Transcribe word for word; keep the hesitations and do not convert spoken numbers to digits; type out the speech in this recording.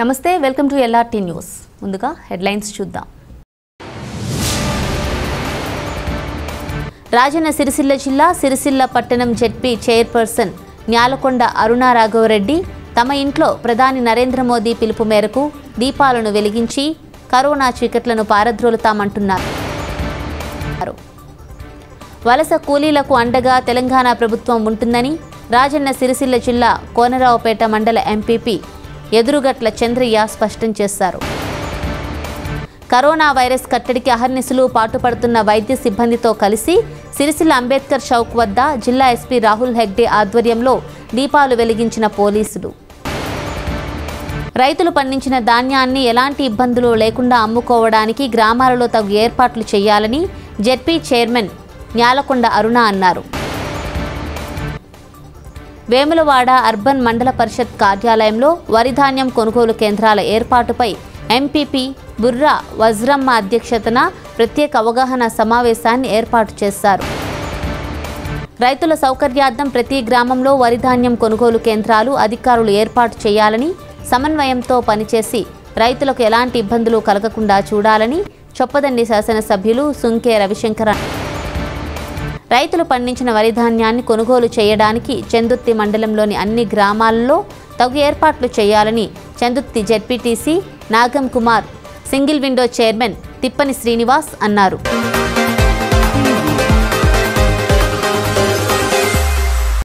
నమస్తే welcome to LRT news ముందుగా headlines చూద్దాం రాజన సిరిసిల్ల జిల్లా సిరిసిల్ల పట్టణం జెడ్పీ చైర్పర్సన్ న్యాలకొండ అరుణ రాఘవ రెడ్డి తమ ఇంట్లో ప్రధాని నరేంద్ర మోదీ పిలుపు మేరకు దీపాలను వెలిగించి కరోనా చీకట్లను పారద్రోలుతామంటున్నారు వలస కూలీలకు అండగా తెలంగాణ ప్రభుత్వం ఉంటుందని రాజన్న సిరిసిల్ల జిల్లా కోనరావుపేట మండల ఎంపీపీ ఎదురుగట్ల చంద్రయ్య స్పష్టం చేశారు కరోనా వైరస్ కట్టడికి అహర్నిశలు పాటుపడుతున్న వైద్య సిబ్బందితో కలిసి సిరిసిల్ల అంబేద్కర్ చౌక్ వద్ద జిల్లా ఎస్పీ రాహుల్ హెగ్డే ఆధ్వర్యంలో దీపాలు వెలిగించిన పోలీసులు రైతులు పండించిన ధాన్యాన్ని ఎలాంటి ఇబ్బందులు లేకుండా అమ్ముకోవడానికి గ్రామాలలో తగు ఏర్పాట్లు చేయాలని జెడ్పీ చైర్మన్ న్యాలకొండ అరుణ అన్నారు వేములవాడ అర్బన్ మండల పరిషత్ కార్యాలయంలో వరిధాన్యం కొనుగోలు కేంద్రాల ఏర్పాటుపై ఎంపీపీ బుర్రా వజ్రమ్మ అధ్యక్షతన ప్రత్యేక అవగాహన సమావేశాన్ని ఏర్పాటు చేశారు రైతుల సౌకర్యార్థం ప్రతి గ్రామంలో వరిధాన్యం కొనుగోలు కేంద్రాలు అధికారులు ఏర్పాటు చేయాలని సమన్వయంతో పనిచేసి రైతులకు ఎలాంటి ఇబ్బందులు కలగకుండా చూడాలని చొప్పదండి శాసనసభ్యులు సుంకే రవిశంకర రైతులు పండించిన వరిధాన్యాన్ని కొనుగోలు చేయడానికి చందుర్తి మండలంలోని అన్ని గ్రామాల్లో తగు ఏర్పాట్లు చేయాలని Chandurthi ZPTC Nagam Kumar single window chairman Thippani Srinivas అన్నారు